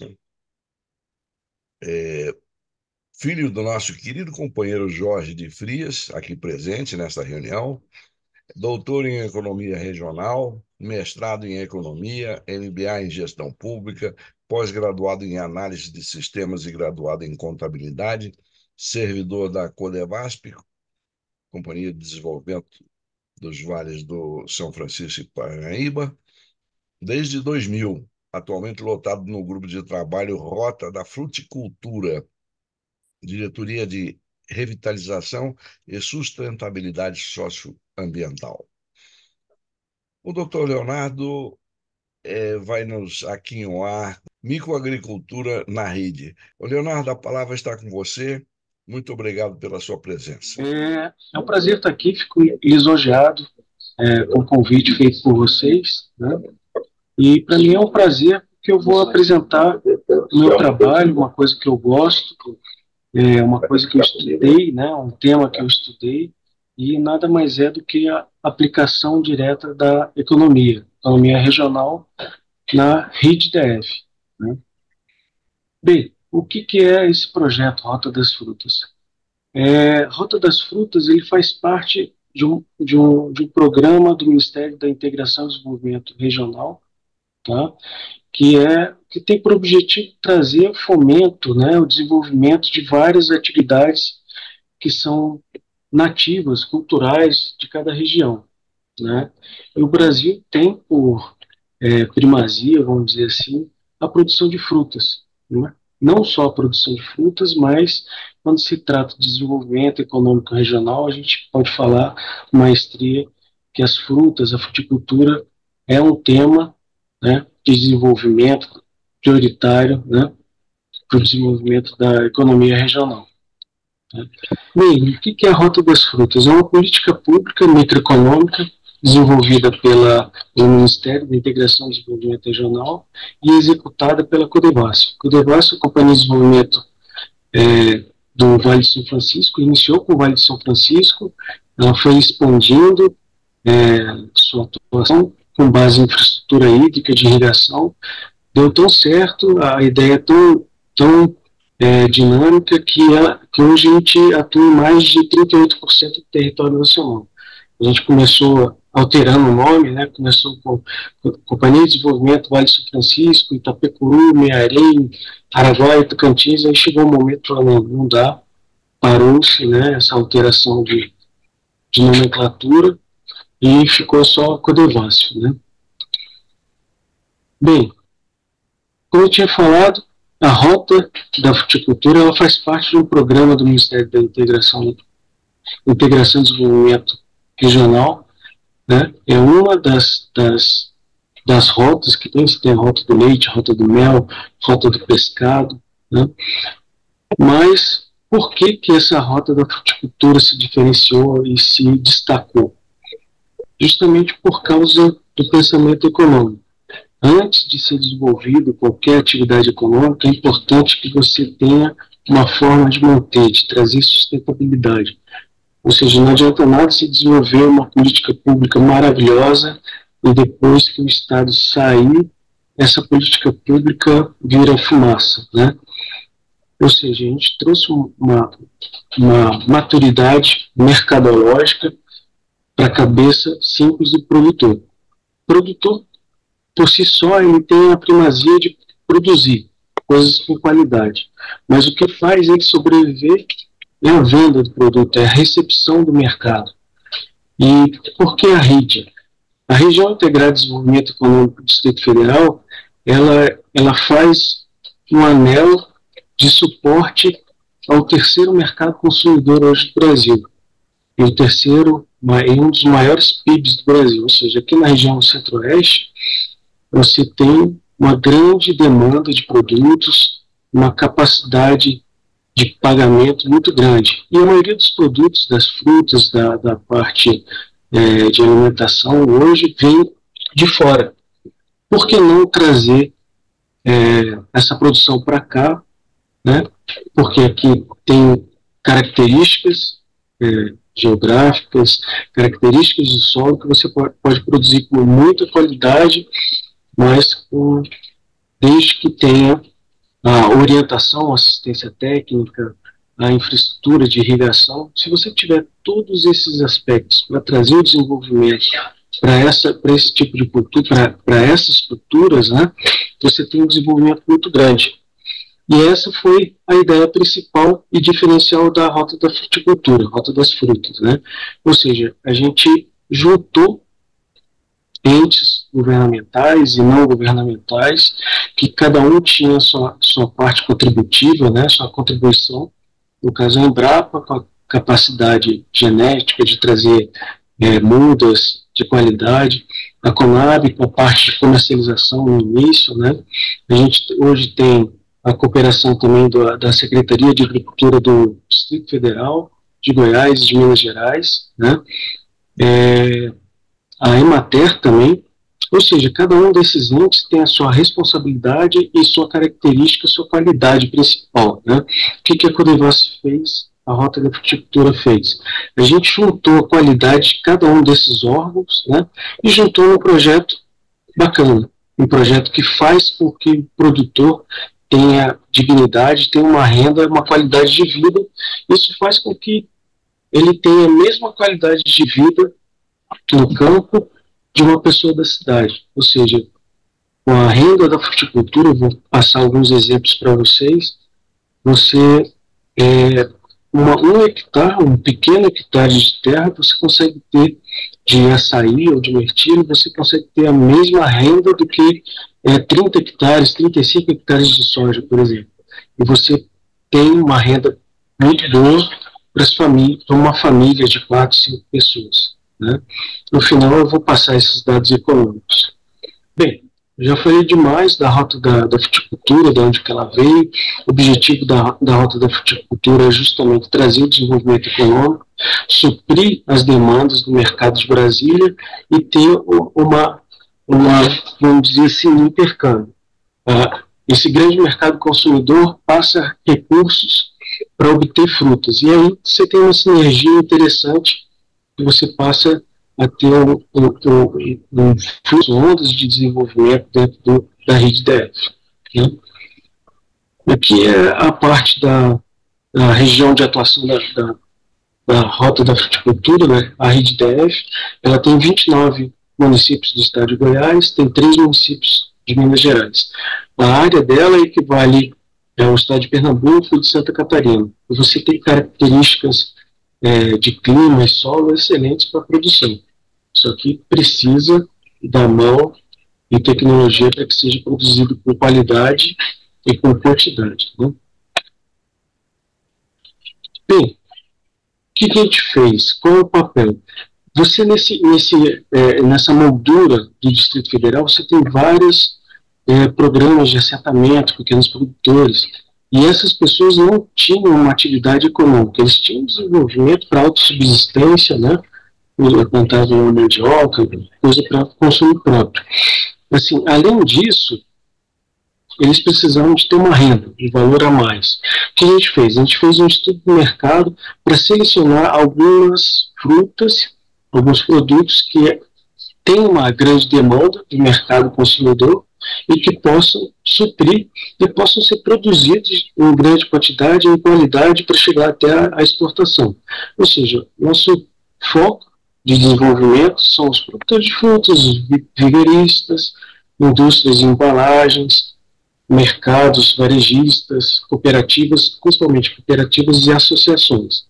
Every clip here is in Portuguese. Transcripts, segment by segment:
Barbosa, filho do nosso querido companheiro Jorge de Frias, aqui presente nesta reunião, doutor em Economia Regional, mestrado em Economia, MBA em Gestão Pública, pós-graduado em Análise de Sistemas e graduado em Contabilidade, servidor da Codevasp, Companhia de Desenvolvimento dos Vales do São Francisco e Parnaíba, desde 2000, atualmente lotado no grupo de trabalho Rota da Fruticultura, Diretoria de Revitalização e Sustentabilidade Socioambiental. O Dr. Leonardo vai nos aquinhoar microagricultura na RIDE. Ô Leonardo, a palavra está com você. Muito obrigado pela sua presença. É um prazer estar aqui, fico lisonjeado com o convite feito por vocês, né? E para mim é um prazer que eu vou apresentar o meu trabalho, uma coisa que eu gosto, uma coisa que eu estudei, né? Um tema que eu estudei, e nada mais é do que a aplicação direta da economia regional na RIDE DF, né? Bem, o que é esse projeto Rota das Frutas? Rota das Frutas ele faz parte de um programa do Ministério da Integração e Desenvolvimento Regional, tá? que tem por objetivo trazer o fomento, né, o desenvolvimento de várias atividades que são nativas, culturais de cada região, né? E o Brasil tem por primazia, vamos dizer assim, a produção de frutas, né? Não só a produção de frutas, mas quando se trata de desenvolvimento econômico regional, a gente pode falar com maestria que as frutas, a fruticultura, é um tema, né, de desenvolvimento prioritário, né, para o desenvolvimento da economia regional. Bem, o que é a Rota das Frutas? É uma política pública microeconômica desenvolvida pelo Ministério da Integração e Desenvolvimento Regional e executada pela Codevasp. Codevasp, a Companhia de Desenvolvimento do Vale de São Francisco, iniciou com o Vale de São Francisco, ela foi expandindo sua atuação com base em infraestrutura hídrica de irrigação, deu tão certo, a ideia é tão dinâmica que hoje a gente atua em mais de 38% do território nacional. A gente começou alterando o nome, né? Começou com Companhia de Desenvolvimento Vale de São Francisco, Itapecuru, Mearém, Araguaia, Tocantins. Aí chegou um momento para não dar, parou-se, né, essa alteração de nomenclatura e ficou só Codevasp, né? Bem, como eu tinha falado, a Rota da Fruticultura ela faz parte de um programa do Ministério da Integração e Desenvolvimento Regional, né? É uma das rotas que tem, a rota do leite, a rota do mel, a rota do pescado, né? Mas por que essa rota da fruticultura se diferenciou e se destacou? Justamente por causa do pensamento econômico. Antes de ser desenvolvido qualquer atividade econômica, é importante que você tenha uma forma de manter, de trazer sustentabilidade. Ou seja, não adianta nada se desenvolver uma política pública maravilhosa e depois que o Estado sair, essa política pública vira fumaça, né? Ou seja, a gente trouxe uma maturidade mercadológica para a cabeça simples do produtor. O produtor, por si só, ele tem a primazia de produzir coisas com qualidade. Mas o que faz ele sobreviver é a venda do produto, é a recepção do mercado. E por que a RIDE? A Região Integrada de Desenvolvimento Econômico do Distrito Federal, ela faz um anel de suporte ao terceiro mercado consumidor hoje do Brasil. E o terceiro é um dos maiores PIBs do Brasil, ou seja, aqui na região centro-oeste, você tem uma grande demanda de produtos, uma capacidade de pagamento muito grande. E a maioria dos produtos, das frutas, da parte de alimentação, hoje vem de fora. Por que não trazer essa produção para cá, né? Porque aqui tem características geográficas, características do solo que você pode produzir com muita qualidade, mas desde que tenha a orientação, assistência técnica, a infraestrutura de irrigação. Se você tiver todos esses aspectos para trazer o desenvolvimento para esse tipo de cultura, para essas culturas, né, você tem um desenvolvimento muito grande. E essa foi a ideia principal e diferencial da Rota da Fruticultura, Rota das Frutas, né? Ou seja, a gente juntou entes governamentais e não governamentais, que cada um tinha sua parte contributiva, né, sua contribuição. No caso, a Embrapa, com a capacidade genética de trazer mudas de qualidade, a Conab, com a parte de comercialização no início, né? A gente hoje tem a cooperação também da Secretaria de Agricultura do Distrito Federal, de Goiás e de Minas Gerais, né? A EMATER também, ou seja, cada um desses entes tem a sua responsabilidade e sua característica, sua qualidade principal, né? O que a Codevasp fez, a Rota da Fruticultura fez? A gente juntou a qualidade de cada um desses órgãos, né? E juntou um projeto bacana, um projeto que faz com que o produtor tenha dignidade, tenha uma renda, uma qualidade de vida. Isso faz com que ele tenha a mesma qualidade de vida no campo de uma pessoa da cidade. Ou seja, com a renda da fruticultura, eu vou passar alguns exemplos para vocês, você, um hectare, um pequeno hectare de terra, você consegue ter de açaí ou de mirtilo, você consegue ter a mesma renda do que 30 hectares, 35 hectares de soja, por exemplo. E você tem uma renda muito boa para uma família de 4, 5 pessoas, né? No final eu vou passar esses dados econômicos. Bem, já falei demais da Rota da Fruticultura, de onde que ela veio. O objetivo da Rota da Fruticultura é justamente trazer o desenvolvimento econômico, suprir as demandas do mercado de Brasília e ter uma, vamos dizer assim, um intercâmbio. Esse grande mercado consumidor passa recursos para obter frutas, e aí você tem uma sinergia interessante que você passa a ter um fluxo de ondas de desenvolvimento dentro da RIDE DF, né? Aqui é a parte da região de atuação da Rota da Fruticultura, né? A RIDE DF, ela tem 29 municípios do estado de Goiás, tem 3 municípios de Minas Gerais. A área dela equivale ao estado de Pernambuco e de Santa Catarina. Você tem características de clima e solo excelentes para a produção, só que precisa da mão e tecnologia para que seja produzido com qualidade e com quantidade, né? Bem, o que a gente fez? Qual é o papel? Você, nessa moldura do Distrito Federal, você tem vários programas de assentamento, pequenos produtores, e essas pessoas não tinham uma atividade econômica, eles tinham desenvolvimento para autossubsistência, né, plantavam mandioca, coisa para consumo próprio. Assim, além disso, eles precisavam de ter uma renda, um valor a mais. O que a gente fez? A gente fez um estudo do mercado para selecionar algumas frutas, alguns produtos que têm uma grande demanda do mercado consumidor e que possam suprir e possam ser produzidos em grande quantidade e em qualidade para chegar até a exportação. Ou seja, nosso foco de desenvolvimento são os produtores de frutas, os viveristas, indústrias de embalagens, mercados, varejistas, cooperativas, principalmente cooperativas e associações.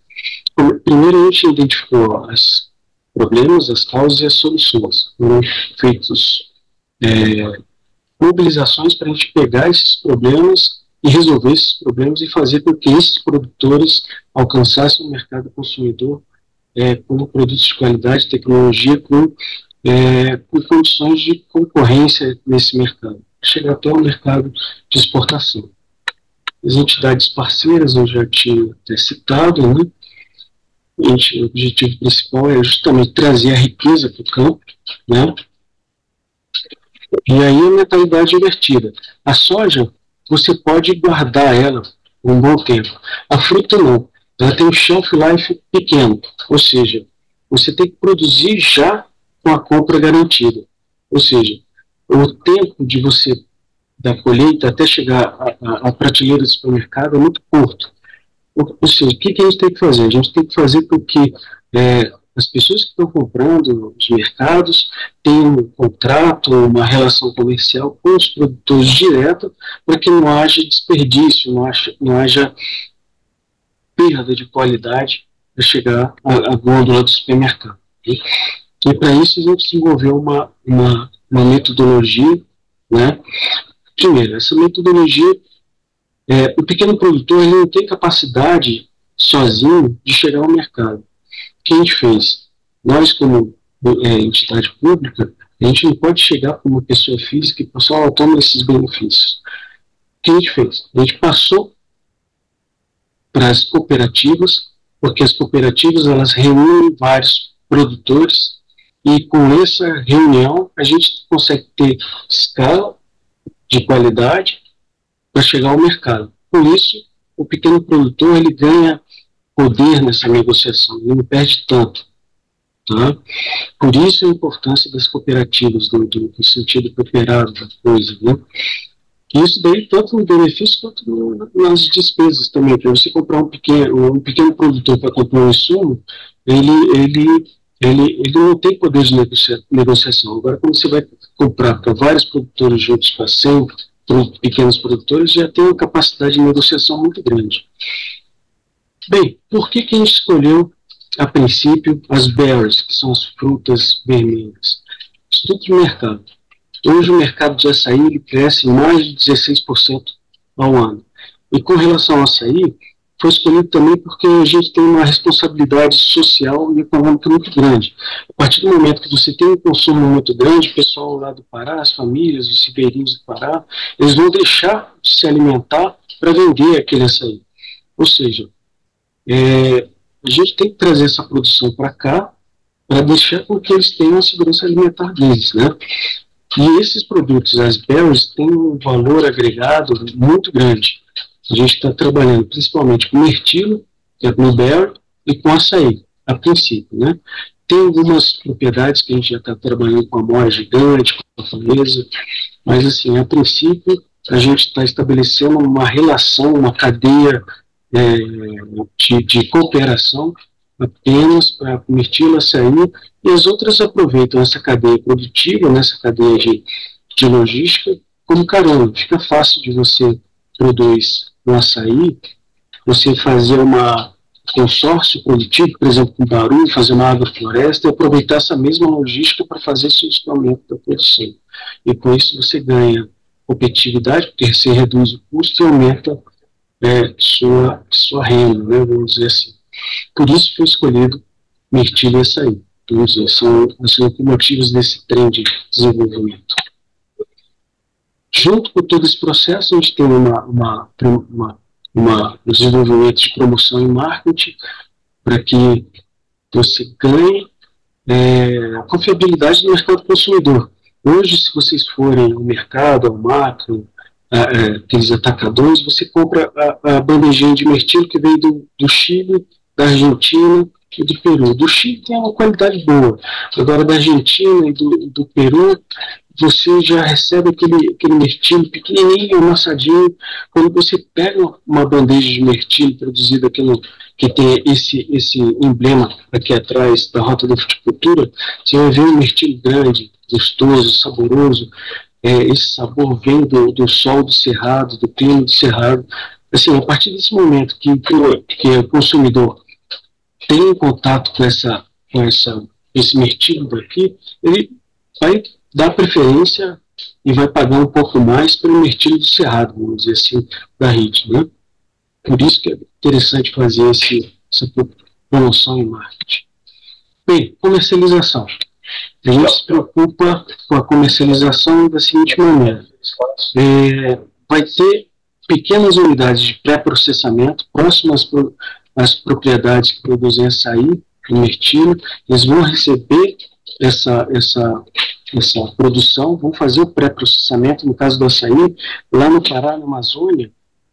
Primeiro a gente identificou as problemas, as causas e as soluções. Foram feitas mobilizações para a gente pegar esses problemas e resolver esses problemas e fazer com que esses produtores alcançassem o mercado consumidor com produtos de qualidade, tecnologia, com condições de concorrência nesse mercado, chegar até o mercado de exportação. As entidades parceiras, eu já tinha até citado, né? O objetivo principal é justamente trazer a riqueza para o campo, né? E aí a mentalidade invertida. A soja, você pode guardar ela um bom tempo. A fruta não. Ela tem um shelf life pequeno. Ou seja, você tem que produzir já com a compra garantida. Ou seja, o tempo de você da colheita até chegar à prateleira do supermercado é muito curto. Ou seja, o que a gente tem que fazer? A gente tem que fazer com que as pessoas que estão comprando os mercados tenham um contrato, uma relação comercial com os produtores direto, para que não haja desperdício, não haja perda de qualidade para chegar à gôndola do supermercado. E para isso a gente desenvolveu uma metodologia, né? Primeiro, essa metodologia, o pequeno produtor ele não tem capacidade sozinho de chegar ao mercado. O que a gente fez? Nós, como entidade pública, a gente não pode chegar como pessoa física e passar, ela toma esses benefícios. O que a gente fez? A gente passou para as cooperativas, porque as cooperativas elas reúnem vários produtores e com essa reunião a gente consegue ter escala de qualidade para chegar ao mercado. Por isso, o pequeno produtor ele ganha poder nessa negociação, ele não perde tanto. Tá? Por isso a importância das cooperativas, do sentido cooperado da coisa. Né? Isso daí tanto no benefício quanto nas despesas também. Para você comprar um pequeno produtor para comprar um insumo, ele não tem poder de negociação. Agora, quando você vai comprar para vários produtores juntos, para 100 pequenos produtores, já tem uma capacidade de negociação muito grande. Bem, por que a gente escolheu, a princípio, as berries, que são as frutas vermelhas? Estudo de mercado. Hoje o mercado de açaí ele cresce mais de 16% ao ano. E com relação ao açaí, foi escolhido também porque a gente tem uma responsabilidade social e econômica muito grande. A partir do momento que você tem um consumo muito grande, o pessoal lá do Pará, as famílias, os ribeirinhos do Pará, eles vão deixar de se alimentar para vender aquele açaí. Ou seja, a gente tem que trazer essa produção para cá, para deixar com que eles tenham a segurança alimentar deles, né? E esses produtos, as berries, têm um valor agregado muito grande. A gente está trabalhando principalmente com mirtilo, que é blueberry, e com açaí, a princípio, né? Tem algumas propriedades que a gente já está trabalhando com amora gigante, com a família, mas assim, a princípio, a gente está estabelecendo uma relação, uma cadeia de cooperação apenas para mirtilo, açaí, e as outras aproveitam essa cadeia produtiva, nessa cadeia de logística, como caramba, fica fácil de você produz no açaí, você fazer um consórcio produtivo, por exemplo, com Baru, fazer uma agrofloresta e aproveitar essa mesma logística para fazer esse instrumento da produção. E com isso você ganha competitividade, porque você reduz o custo e aumenta sua renda, né, vamos dizer assim. Por isso foi escolhido mirtilo e açaí. Vamos dizer, são os locomotivos desse trem de desenvolvimento. Junto com todo esse processo, a gente tem um desenvolvimento de promoção e marketing para que você ganhe a confiabilidade do mercado consumidor. Hoje, se vocês forem ao mercado, ao macro, aqueles atacadores, você compra a bandejinha de mirtilo que veio do Chile, da Argentina e do Peru. Do Chile tem uma qualidade boa, agora da Argentina e do Peru, você já recebe aquele mirtilo pequenininho, amassadinho. Quando você pega uma bandeja de mirtilo produzida que tem esse emblema aqui atrás da Rota da Fruticultura, você vai ver um mirtilo grande, gostoso, saboroso. Esse sabor vem do sol do cerrado, do clima do cerrado. Assim, a partir desse momento que o consumidor tem contato com esse mirtilo daqui, ele vai dá preferência e vai pagar um pouco mais pelo mirtilo do cerrado, vamos dizer assim, da RIDE, né? Por isso que é interessante fazer essa promoção e marketing. Bem, comercialização. A gente se preocupa com a comercialização da seguinte maneira. Vai ter pequenas unidades de pré-processamento próximas às propriedades que produzem açaí e mirtilo. Eles vão receber essa produção, vão fazer o pré-processamento. No caso do açaí, lá no Pará, na Amazônia,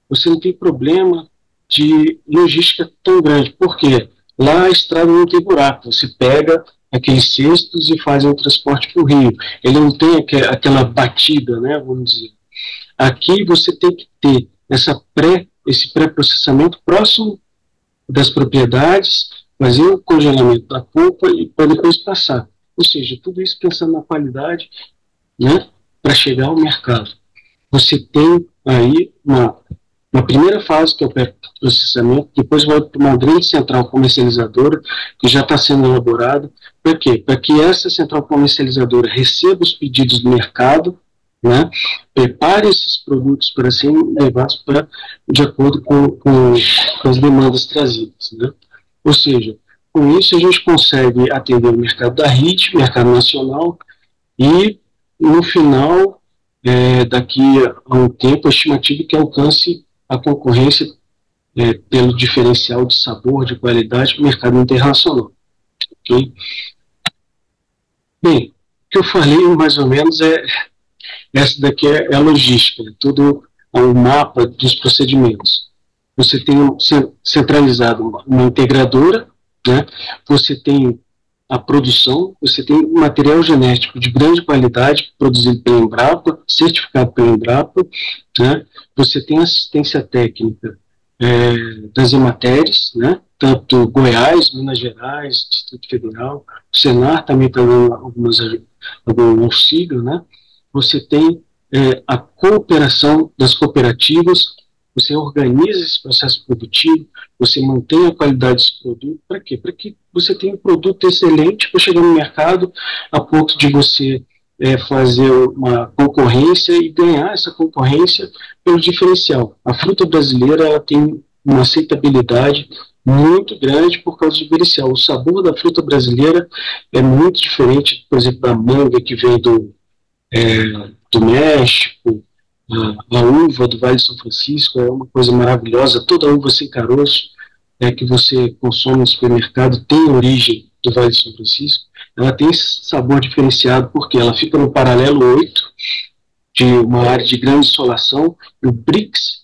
você não tem problema de logística tão grande, porque lá a estrada não tem buraco, você pega aqueles cestos e faz o transporte para o rio, ele não tem aquela batida, né, vamos dizer. Aqui você tem que ter esse pré-processamento próximo das propriedades, fazer o congelamento da polpa e para depois passar. Ou seja, tudo isso pensando na qualidade, né, para chegar ao mercado. Você tem aí uma primeira fase, que é o pré-processamento, depois vai para uma grande central comercializadora, que já está sendo elaborada. Para quê? Para que essa central comercializadora receba os pedidos do mercado, né, prepare esses produtos para serem levados de acordo com as demandas trazidas. Né? Ou seja, com isso a gente consegue atender o mercado da RIDE, mercado nacional, e no final, daqui a um tempo, a estimativa é que alcance a concorrência pelo diferencial de sabor, de qualidade, para o mercado internacional. Okay? Bem, o que eu falei mais ou menos é... Essa daqui é a logística, tudo é um mapa dos procedimentos. Você tem centralizado uma integradora, né? Você tem a produção, você tem material genético de grande qualidade, produzido pela Embrapa, certificado pela Embrapa, né? Você tem assistência técnica das EMATERs, né? Tanto Goiás, Minas Gerais, Distrito Federal, o Senar também está dando algum auxílio, né? Você tem a cooperação das cooperativas, você organiza esse processo produtivo, você mantém a qualidade desse produto. Para quê? Para que você tenha um produto excelente para chegar no mercado, a ponto de você fazer uma concorrência e ganhar essa concorrência pelo diferencial. A fruta brasileira, ela tem uma aceitabilidade muito grande por causa do diferencial. O sabor da fruta brasileira é muito diferente, por exemplo, da manga que vem do México, a uva do Vale de São Francisco é uma coisa maravilhosa, toda uva sem caroço que você consome no supermercado tem origem do Vale de São Francisco, ela tem esse sabor diferenciado porque ela fica no paralelo 8, de uma área de grande insolação, e o Brix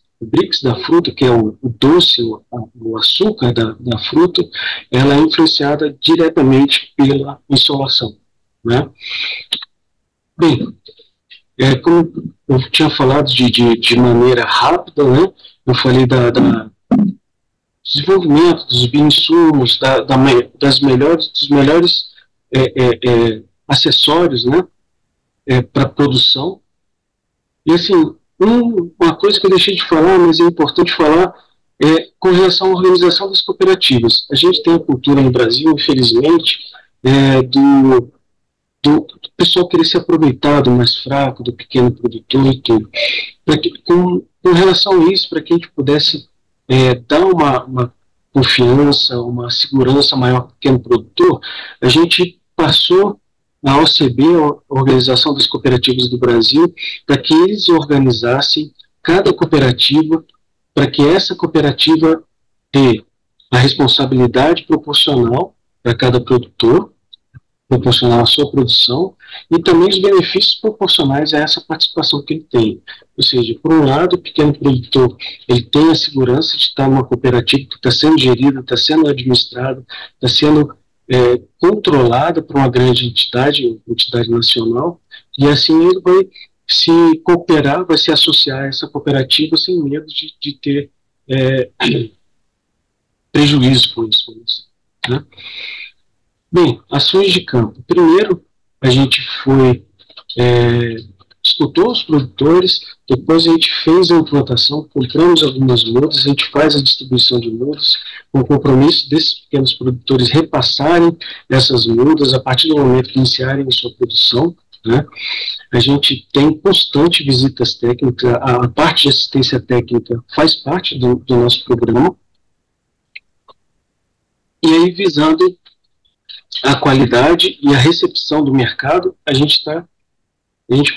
da fruta, que é o doce, o açúcar da fruta, ela é influenciada diretamente pela insolação, né? Bem, como eu tinha falado de maneira rápida, né, eu falei do desenvolvimento dos bioinsumos, dos melhores acessórios, né, para produção. E assim, uma coisa que eu deixei de falar, mas é importante falar, com relação à organização das cooperativas. A gente tem a cultura no Brasil, infelizmente, do pessoal querer se aproveitar do mais fraco, do pequeno produtor e tudo. Com relação a isso, para que a gente pudesse dar uma confiança, uma segurança maior para o pequeno produtor, a gente passou na OCB, a Organização das Cooperativas do Brasil, para que eles organizassem cada cooperativa, para que essa cooperativa tenha a responsabilidade proporcional para cada produtor, proporcional à sua produção, e também os benefícios proporcionais a essa participação que ele tem. Ou seja, por um lado, o pequeno produtor, ele tem a segurança de estar numa cooperativa que está sendo gerida, está sendo administrada, está sendo controlada por uma grande entidade nacional, e assim ele vai se cooperar, vai se associar a essa cooperativa sem medo de ter prejuízo com isso, né? Bem, ações de campo. Primeiro, a gente escutou os produtores, depois a gente fez a implantação, compramos algumas mudas, a gente faz a distribuição de mudas, com o compromisso desses pequenos produtores repassarem essas mudas a partir do momento que iniciarem a sua produção, né? A gente tem constante visitas técnicas, a parte de assistência técnica faz parte do nosso programa, e aí visando a qualidade e a recepção do mercado, a gente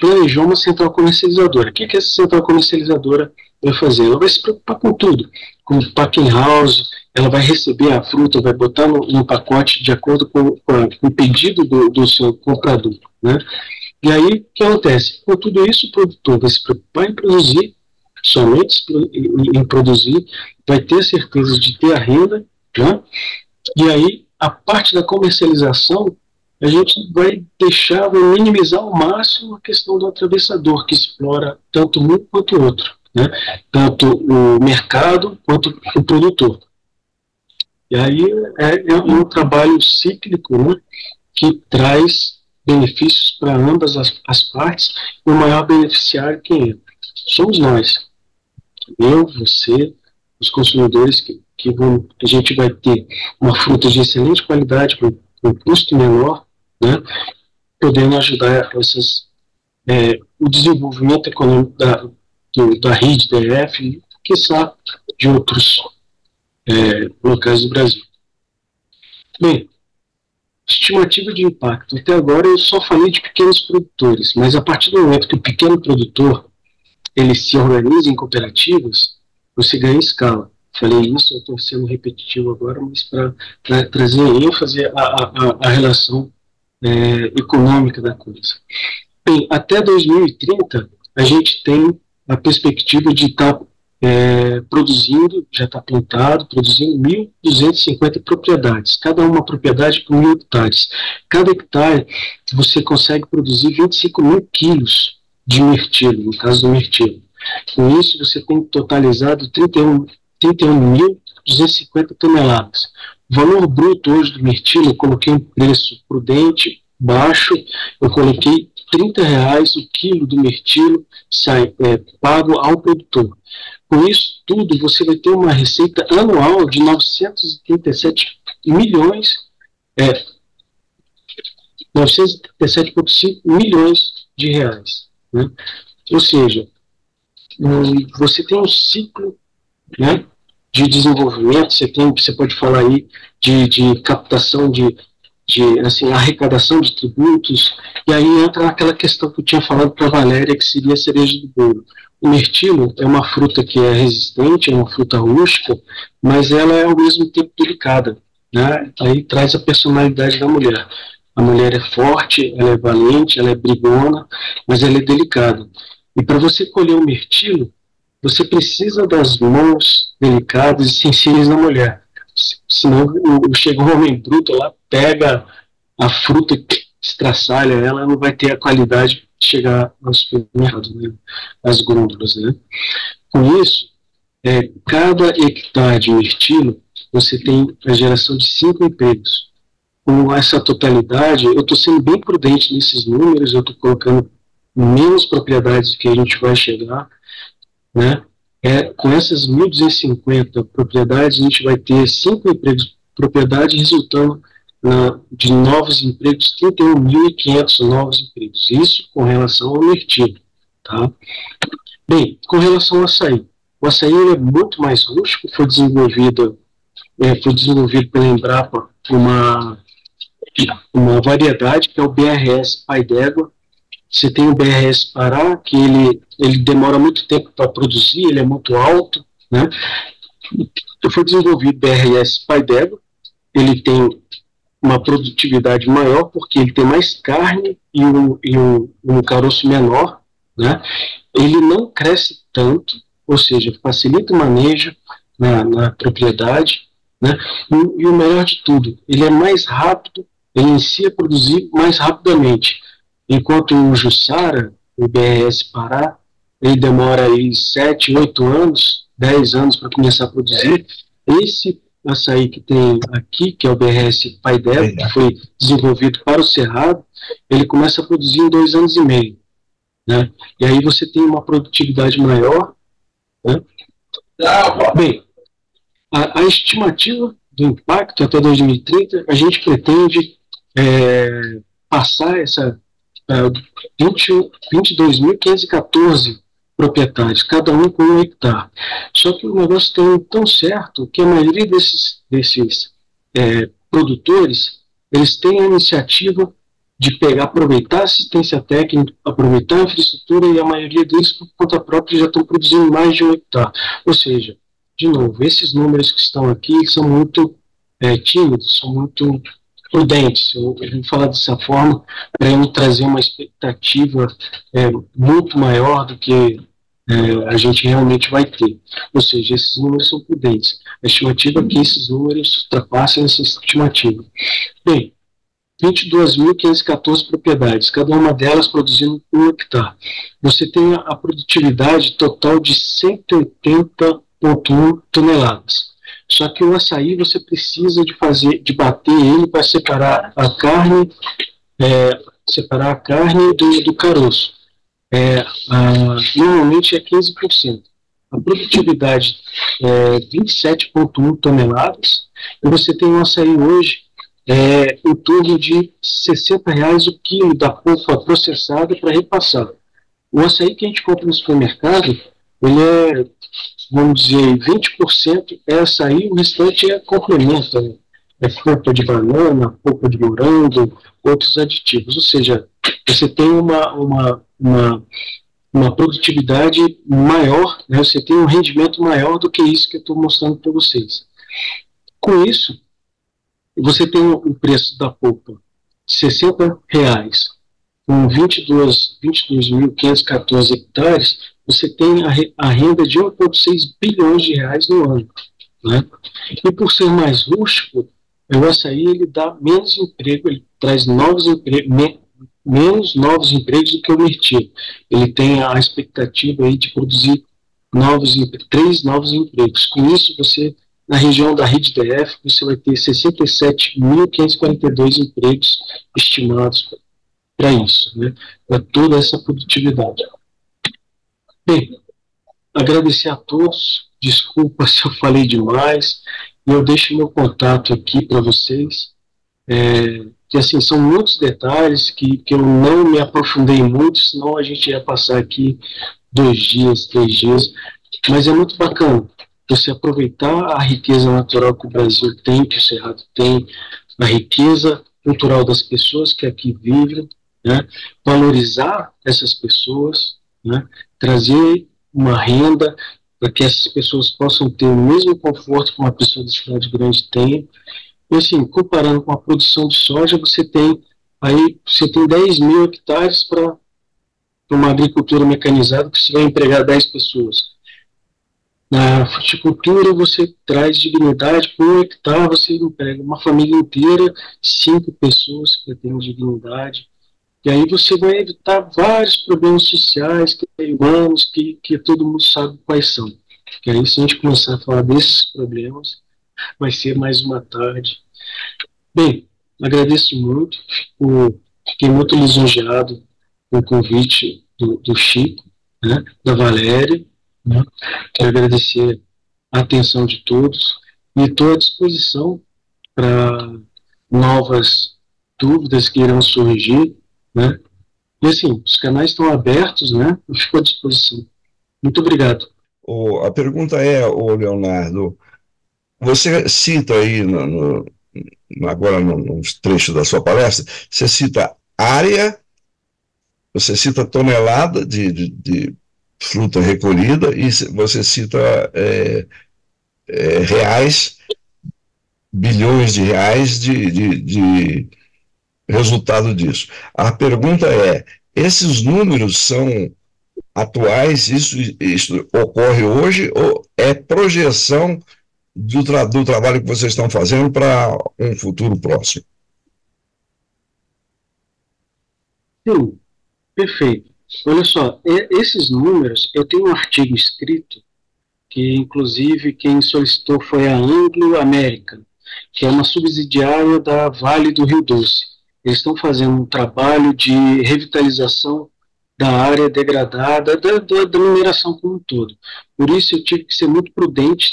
planejou uma central comercializadora. O que essa central comercializadora vai fazer? Ela vai se preocupar com tudo, com o packing house, ela vai receber a fruta, vai botar no pacote de acordo com o pedido do seu comprador, né? E aí, o que acontece? Com tudo isso, o produtor vai se preocupar em produzir, somente em produzir, vai ter certeza de ter a renda, né? E aí, a parte da comercialização a gente vai deixar, vai minimizar ao máximo a questão do atravessador, que explora tanto um quanto o outro, né? Tanto o mercado quanto o produtor. E aí é um trabalho cíclico, né, que traz benefícios para ambas as partes, e o maior beneficiário quem é? Somos nós. Eu, você, os consumidores, a gente vai ter uma fruta de excelente qualidade, com custo menor, né, podendo ajudar o desenvolvimento econômico da RIDE DF e, quiçá, de outros locais do Brasil. Bem, estimativa de impacto. Até agora eu só falei de pequenos produtores, mas a partir do momento que o pequeno produtor ele se organiza em cooperativas, você ganha escala. Falei isso, eu estou sendo repetitivo agora, mas para trazer ênfase à relação econômica da coisa. Bem, até 2030, a gente tem a perspectiva de estar produzindo, já está plantado, produzindo 1.250 propriedades, cada uma propriedade com 1.000 hectares. Cada hectare, você consegue produzir 25 mil quilos de mirtilo, no caso do mirtilo. Com isso, você tem totalizado 31.250 toneladas. O valor bruto hoje do mirtilo, eu coloquei um preço prudente, baixo, eu coloquei R$ 30 o quilo do mirtilo pago ao produtor. Com isso tudo, você vai ter uma receita anual de 937,5 milhões de reais, né? Ou seja, você tem um ciclo, né, de desenvolvimento, você pode falar aí de captação de arrecadação de tributos, e aí entra aquela questão que eu tinha falado para a Valéria, que seria a cereja do bolo. O mirtilo é uma fruta que é resistente, é uma fruta rústica, mas ela é ao mesmo tempo delicada, né? Aí traz a personalidade da mulher. A mulher é forte, ela é valente, ela é brigona, mas ela é delicada. E para você colher o mirtilo, você precisa das mãos delicadas e sensíveis da mulher. Senão chega um homem bruto lá, pega a fruta e estraçalha ela, não vai ter a qualidade de chegar aos supermercados, né, às gôndolas, né? Com isso, cada hectare de mirtilo, você tem a geração de 5 empregos. Com essa totalidade, eu estou sendo bem prudente nesses números, eu estou colocando menos propriedades que a gente vai chegar, né? Com essas 1.250 propriedades, a gente vai ter 5 empregos por propriedade, resultando de novos empregos, 31.500 novos empregos. Isso com relação ao mirtilo, tá? Bem, com relação ao açaí. O açaí é muito mais rústico, foi desenvolvido pela Embrapa uma variedade que é o BRS Pai d'Égua. Você tem o BRS Pará, que ele demora muito tempo para produzir, ele é muito alto, né? Foi desenvolvido o BRS Pai d'Égua, ele tem uma produtividade maior, porque ele tem mais carne e um caroço menor, né? Ele não cresce tanto, ou seja, facilita o manejo na propriedade, né? E o melhor de tudo, ele é mais rápido, ele inicia a produzir mais rapidamente. Enquanto o Jussara, o BRS Pará, ele demora aí 7, 8 anos, 10 anos para começar a produzir. Esse açaí que tem aqui, que é o BRS Pai d'Égua, que foi desenvolvido para o Cerrado, ele começa a produzir em 2 anos e meio. Né? E aí você tem uma produtividade maior. Né? Bem, a estimativa do impacto até 2030, a gente pretende passar essa 22.514 proprietários, cada um com 1 hectare. Só que o negócio tem tão certo que a maioria desses produtores, eles têm a iniciativa de aproveitar a assistência técnica, aproveitar a infraestrutura, e a maioria deles, por conta própria, já estão produzindo mais de 1 hectare. Ou seja, de novo, esses números que estão aqui são muito tímidos, são muito prudentes, eu vou falar dessa forma, para eu trazer uma expectativa muito maior do que a gente realmente vai ter. Ou seja, esses números são prudentes. A estimativa é que esses números ultrapassem essa estimativa. Bem, 22.514 propriedades, cada uma delas produzindo 1 hectare. Você tem a produtividade total de 180,1 toneladas. Só que o açaí você precisa de bater ele para separar a carne, do caroço. Normalmente é 15%. A produtividade é 27,1 toneladas. E você tem um açaí hoje em torno de R$ 60 o quilo da polpa processada para repassar. O açaí que a gente compra no supermercado, ele é, vamos dizer, 20% é açaí, o restante é complemento, né? É polpa de banana, polpa de morango, outros aditivos. Ou seja, você tem uma produtividade maior, né? Você tem um rendimento maior do que isso que eu estou mostrando para vocês. Com isso, você tem o preço da polpa, R$ 60, com 22.514 hectares, você tem a renda de 1,6 bilhões de reais no ano. Né? E por ser mais rústico, o açaí ele dá menos emprego, ele traz novos empregos, menos novos empregos do que o mirtilo. Ele tem a expectativa aí de produzir 3 novos empregos. Com isso, você, na região da RIDE DF, você vai ter 67.542 empregos estimados para isso, né? Para toda essa produtividade. Bem, agradecer a todos, desculpa se eu falei demais, e eu deixo meu contato aqui para vocês, que assim, são muitos detalhes que eu não me aprofundei muito, senão a gente ia passar aqui 2 dias, 3 dias, mas é muito bacana você aproveitar a riqueza natural que o Brasil tem, que o Cerrado tem, a riqueza cultural das pessoas que aqui vivem, né, valorizar essas pessoas, né, trazer uma renda para que essas pessoas possam ter o mesmo conforto que uma pessoa da cidade grande tem. E assim, comparando com a produção de soja, você tem 10 mil hectares para uma agricultura mecanizada que você vai empregar 10 pessoas. Na fruticultura você traz dignidade, por 1 hectare você emprega uma família inteira, 5 pessoas que têm dignidade. E aí você vai evitar vários problemas sociais, humanos, que todo mundo sabe quais são. E aí, se a gente começar a falar desses problemas, vai ser mais uma tarde. Bem, agradeço muito, fiquei muito lisonjeado com o convite do Chico, né, da Valéria. Né? Quero agradecer a atenção de todos e estou à disposição para novas dúvidas que irão surgir. Né? E assim, os canais estão abertos, né? Eu fico à disposição. Muito obrigado. A pergunta é, Leonardo, você cita aí, agora nos trechos da sua palestra, você cita área, você cita tonelada de fruta recolhida e você cita reais, bilhões de reais de resultado disso. A pergunta é, esses números são atuais, isso ocorre hoje ou é projeção do trabalho que vocês estão fazendo para um futuro próximo? Sim, perfeito. Olha só, esses números, eu tenho um artigo escrito, que inclusive quem solicitou foi a Anglo-American, que é uma subsidiária da Vale do Rio Doce. Eles estão fazendo um trabalho de revitalização da área degradada, da mineração como um todo. Por isso eu tive que ser muito prudente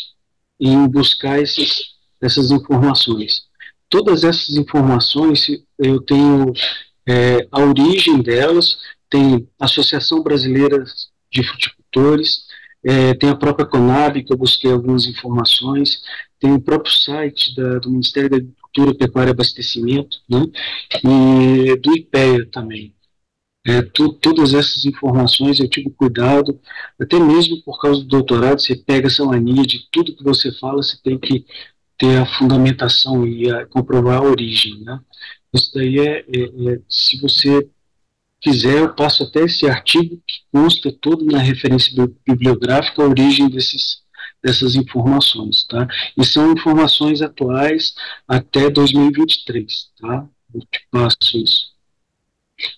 em buscar essas informações. Todas essas informações, eu tenho a origem delas, tem a Associação Brasileira de Fruticultores, tem a própria Conab, que eu busquei algumas informações, tem o próprio site do Ministério da Agricultura, Pecuária e Abastecimento, né, e do IPEA também. Todas essas informações eu tive cuidado, até mesmo por causa do doutorado, você pega essa mania de tudo que você fala, você tem que ter a fundamentação e comprovar a origem. Né. Isso daí se você quiser, eu passo até esse artigo que consta todo na referência bibliográfica, a origem dessas informações, tá? E são informações atuais até 2023, tá? Eu passo isso.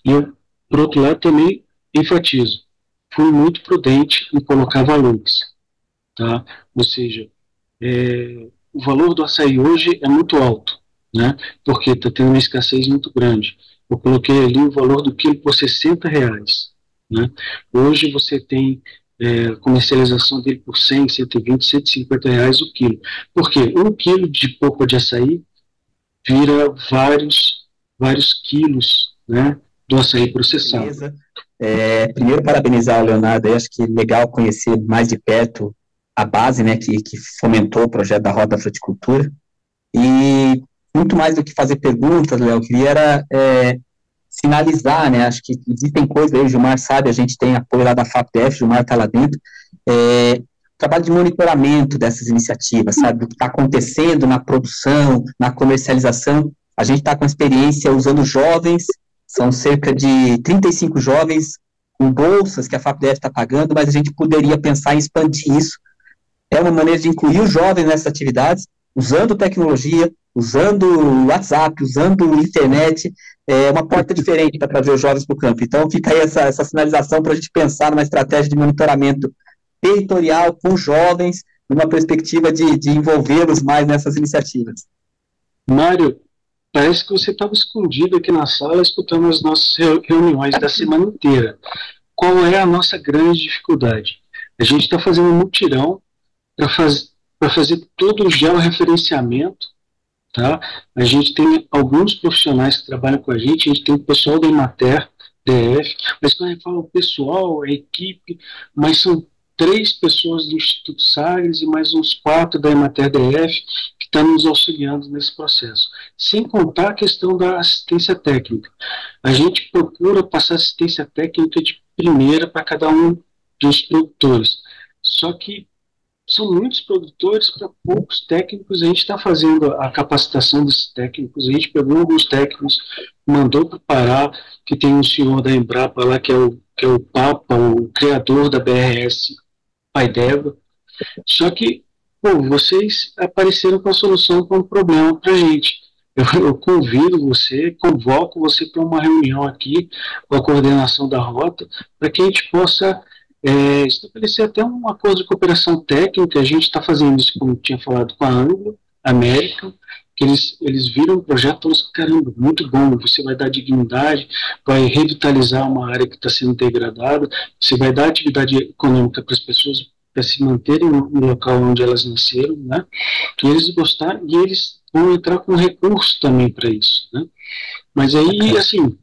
E eu, por outro lado, também enfatizo. Fui muito prudente em colocar valores. Tá? Ou seja, o valor do açaí hoje é muito alto, né? Porque está tendo uma escassez muito grande. Eu coloquei ali o valor do quilo por R$60. Né? Hoje você tem comercialização dele por 100, 120, R$150 o quilo. Por quê? Um quilo de polpa de açaí vira vários quilos, né, do açaí processado. Beleza. Primeiro, parabenizar o Leonardo. Eu acho que é legal conhecer mais de perto a base, né, que fomentou o projeto da Rota da Fruticultura. E muito mais do que fazer perguntas, Léo, eu queria era, sinalizar, né, acho que existem coisas aí, o Gilmar sabe, a gente tem apoio lá da FAPDF, o Gilmar está lá dentro, trabalho de monitoramento dessas iniciativas, sabe, do que está acontecendo na produção, na comercialização. A gente está com experiência usando jovens, são cerca de 35 jovens com bolsas que a FAPDF está pagando, mas a gente poderia pensar em expandir isso. É uma maneira de incluir os jovens nessas atividades, usando tecnologia, usando WhatsApp, usando internet, é uma porta diferente para trazer os jovens para o campo. Então fica aí essa sinalização para a gente pensar numa estratégia de monitoramento territorial com jovens, numa perspectiva de envolvê-los mais nessas iniciativas. Mário, parece que você estava escondido aqui na sala escutando as nossas reuniões da semana inteira. Qual é a nossa grande dificuldade? A gente está fazendo um mutirão para fazer todo o georreferenciamento, tá? A gente tem alguns profissionais que trabalham com a gente tem o pessoal da EMATER, DF, mas quando a gente fala o pessoal, a equipe, mas são 3 pessoas do Instituto Salles e mais uns 4 da EMATER DF que estão nos auxiliando nesse processo. Sem contar a questão da assistência técnica. A gente procura passar assistência técnica de primeira para cada um dos produtores. Só que são muitos produtores para poucos técnicos. A gente está fazendo a capacitação desses técnicos, a gente pegou alguns técnicos, mandou para o Pará, que tem um senhor da Embrapa lá, que é o Papa, o criador da BRS Pai d'Égua. Só que, pô, vocês apareceram com a solução para um problema para a gente. Eu convido você, convoco você para uma reunião aqui, com a coordenação da Rota, para que a gente possa estabelecer até um acordo de cooperação técnica. A gente está fazendo isso, como tinha falado, com a Anglo-American, que eles viram o projeto e falaram, caramba, muito bom, você vai dar dignidade, vai revitalizar uma área que está sendo degradada, você vai dar atividade econômica para as pessoas, para se manterem no local onde elas nasceram, né? E eles gostaram, e eles vão entrar com recurso também para isso, né? Mas aí, assim,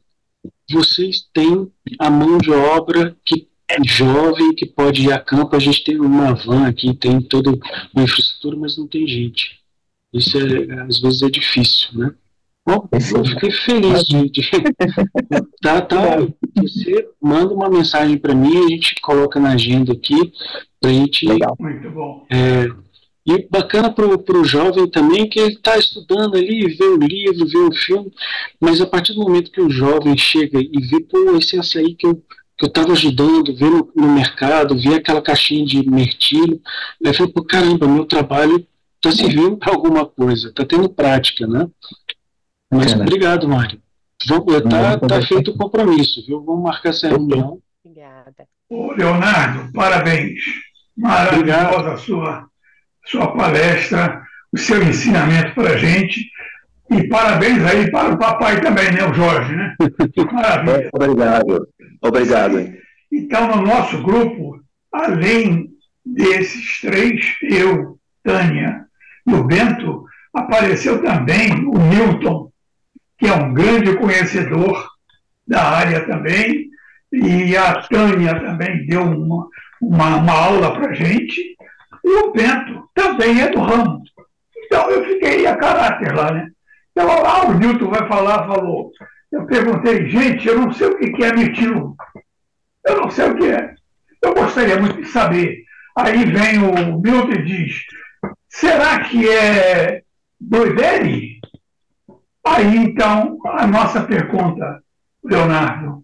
vocês têm a mão de obra que jovem que pode ir a campo. A gente tem uma van aqui, tem toda uma infraestrutura, mas não tem gente. Isso às vezes é difícil, né? Bom, eu fiquei feliz de... Tá, você manda uma mensagem para mim, a gente coloca na agenda aqui pra gente... Legal. Muito bom. E bacana para o jovem também, que ele está estudando ali, vê o livro, vê o filme, mas a partir do momento que o jovem chega e vê, pô, esse açaí que eu estava ajudando, vi no mercado, vi aquela caixinha de mirtilo, aí eu falei, pô, caramba, meu trabalho está servindo para alguma coisa, está tendo prática, né? Mas obrigado, Mário. Tá feito o compromisso, viu? Vamos marcar essa reunião. Obrigada. Ô, Leonardo, parabéns. Maravilhosa a sua palestra, o seu ensinamento para a gente. E parabéns aí para o papai também, né, o Jorge, né? Maravilha. Obrigado. Obrigado. Então, no nosso grupo, além desses 3, eu, Tânia e o Bento, apareceu também o Milton, que é um grande conhecedor da área também, e a Tânia também deu uma aula para a gente, e o Bento também é do ramo. Então, eu fiquei a caráter lá, né? Então, lá o Milton falou... Eu perguntei, gente, eu não sei o que é mirtilo. Eu não sei o que é. Eu gostaria muito de saber. Aí vem o Milton e diz, será que é 2L? Aí, então, a nossa pergunta, Leonardo.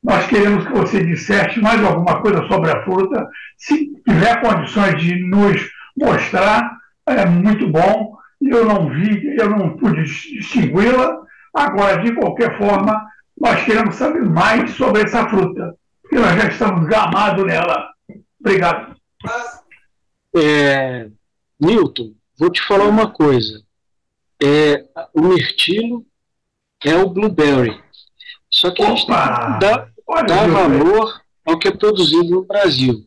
Nós queremos que você dissesse mais alguma coisa sobre a fruta. Se tiver condições de nos mostrar, é muito bom. Eu não vi, eu não pude distingui-la. Agora, de qualquer forma, nós queremos saber mais sobre essa fruta, porque nós já estamos gamados nela. Obrigado. Newton, vou te falar uma coisa. O mirtilo é o blueberry. Só que a gente tem que dar valor ao que é produzido no Brasil.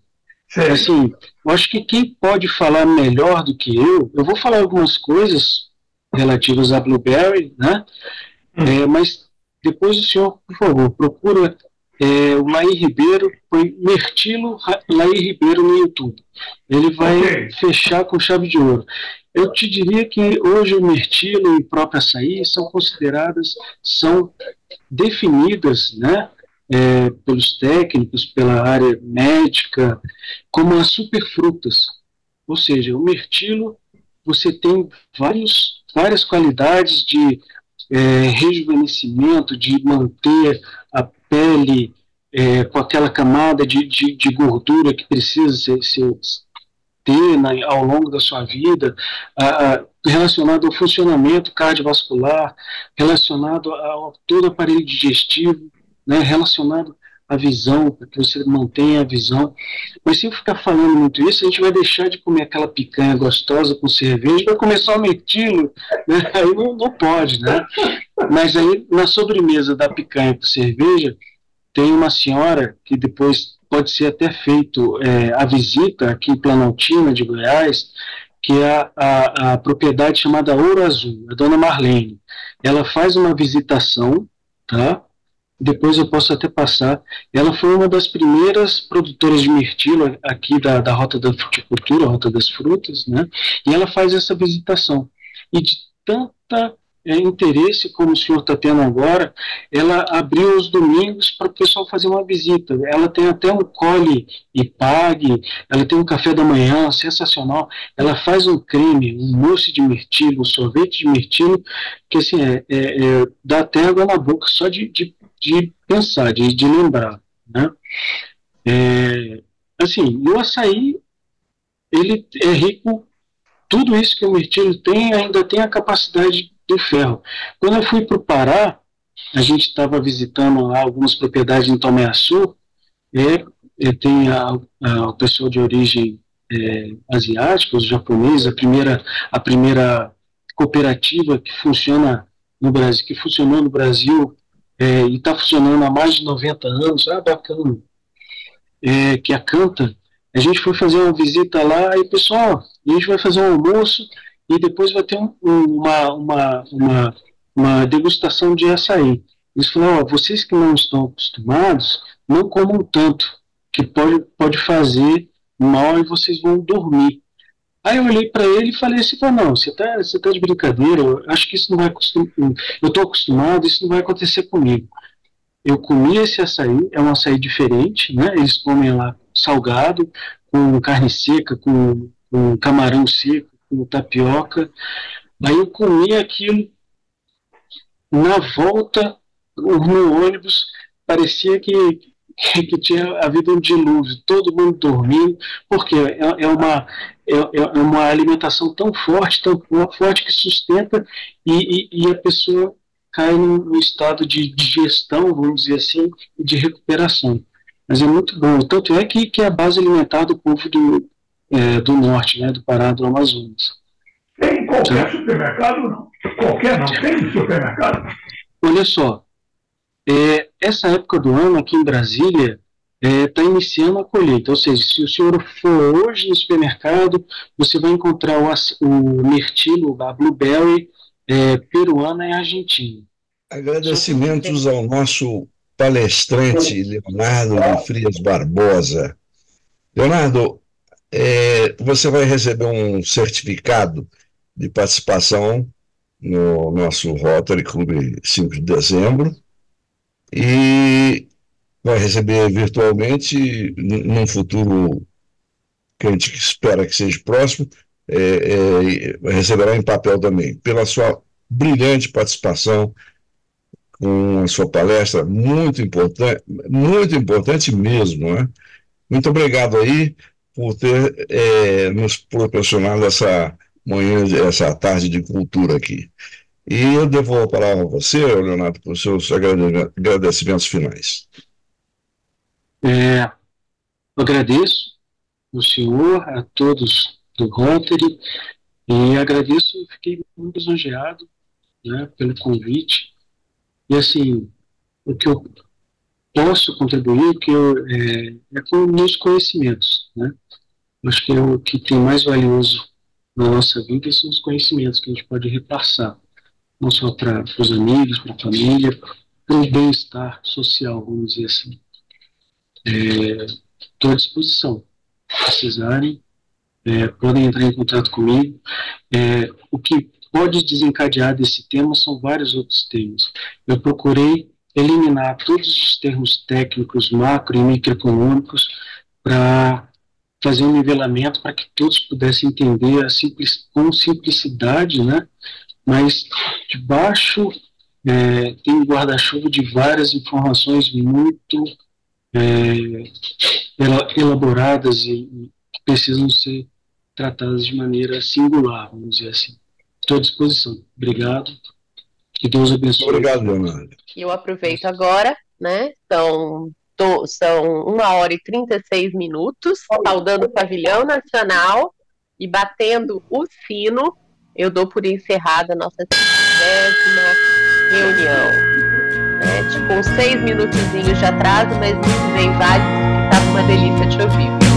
Certo. Assim, eu acho que quem pode falar melhor do que eu vou falar algumas coisas relativas a blueberry, né? Mas depois o senhor, por favor, procura o Laí Ribeiro, põe Mirtilo Laí Ribeiro no YouTube. Ele vai fechar com chave de ouro. Eu te diria que hoje o mirtilo e o próprio açaí são definidas, né, pelos técnicos, pela área médica, como as superfrutas. Ou seja, o mirtilo, você tem várias qualidades de rejuvenescimento, de manter a pele com aquela camada de gordura que precisa ter ao longo da sua vida, relacionado ao funcionamento cardiovascular, relacionado a todo o aparelho digestivo, né, relacionado à visão, para que você mantenha a visão. Mas se eu ficar falando muito isso, a gente vai deixar de comer aquela picanha gostosa com cerveja, vai começar o mirtilo, né? Aí não pode, né? Mas aí, na sobremesa da picanha com cerveja, tem uma senhora que depois pode ser até feito a visita aqui em Planaltina de Goiás, que é a propriedade chamada Ouro Azul, a dona Marlene. Ela faz uma visitação, tá? Depois eu posso até passar. Ela foi uma das primeiras produtoras de mirtilo aqui da Rota da Fruticultura, Rota das Frutas, né? E ela faz essa visitação. E de tanta interesse como o senhor está tendo agora, ela abriu os domingos para o pessoal fazer uma visita. Ela tem até um colhe e pague, ela tem um café da manhã sensacional, ela faz um creme, um mousse de mirtilo, um sorvete de mirtilo, que assim, dá até água na boca só de pensar, de lembrar, né? Assim, o açaí, ele é rico, tudo isso que o mirtilo tem, ainda tem a capacidade do ferro. Quando eu fui para o Pará, a gente estava visitando lá algumas propriedades em Tomé-Açu, tem o pessoal de origem asiática, os japoneses, a primeira cooperativa que funciona no Brasil, que funcionou no Brasil e está funcionando há mais de 90 anos, bacana, que a Canta. A gente foi fazer uma visita lá e, pessoal, a gente vai fazer um almoço e depois vai ter uma degustação de açaí. Eles falaram, vocês que não estão acostumados, não comam tanto, que pode fazer mal e vocês vão dormir. Aí eu olhei para ele e falei assim, não, você tá de brincadeira, eu acho que isso não vai acontecer, eu tô acostumado, isso não vai acontecer comigo. Eu comi esse açaí, é um açaí diferente, né? Eles comem lá salgado, com carne seca, com camarão seco, com tapioca. Aí eu comi aquilo, na volta no ônibus, parecia que tinha havido um dilúvio, todo mundo dormindo, porque é uma alimentação tão forte que sustenta e a pessoa cai num estado de digestão, vamos dizer assim, e de recuperação. Mas é muito bom, tanto é que é a base alimentar do povo do norte, né, do Pará, do Amazonas. Tem qualquer supermercado, não? Qualquer não, tem supermercado. Olha só, essa época do ano aqui em Brasília está iniciando a colheita, ou seja, se o senhor for hoje no supermercado, você vai encontrar o mirtilo, a blueberry peruana e argentina. Agradecimentos ao nosso palestrante Leonardo de Frias Barbosa. Leonardo, você vai receber um certificado de participação no nosso Rotary Club 5 de dezembro e vai receber virtualmente, num futuro que a gente espera que seja próximo, receberá em papel também, pela sua brilhante participação com a sua palestra, muito importante mesmo, né? Muito obrigado aí por ter nos proporcionado essa tarde de cultura aqui. E eu devolvo a palavra a você, Leonardo, para os seus agradecimentos finais. Eu agradeço ao senhor, a todos do Rotary, e agradeço, fiquei muito lisonjeado, né, pelo convite. E assim, o que eu posso contribuir é com meus conhecimentos, né? Acho que o que tem mais valioso na nossa vida são os conhecimentos que a gente pode repassar, não só para os amigos, para a família, para o bem-estar social, vamos dizer assim. Estou à disposição, se precisarem, podem entrar em contato comigo. O que pode desencadear desse tema são vários outros temas. Eu procurei eliminar todos os termos técnicos, macro e microeconômicos, para fazer um nivelamento para que todos pudessem entender com simplicidade, né? Mas debaixo tem um guarda-chuva de várias informações muito elaboradas e que precisam ser tratadas de maneira singular, vamos dizer assim. Estou à disposição. Obrigado. Que Deus abençoe. Obrigado, Leonardo. Eu aproveito agora, né? Então, são 1h36, saudando o Pavilhão Nacional e batendo o sino, eu dou por encerrada a nossa 50ª reunião. Tipo, uns 6 minutinhos de atraso, mas muito bem válido, que tá uma delícia te ouvir.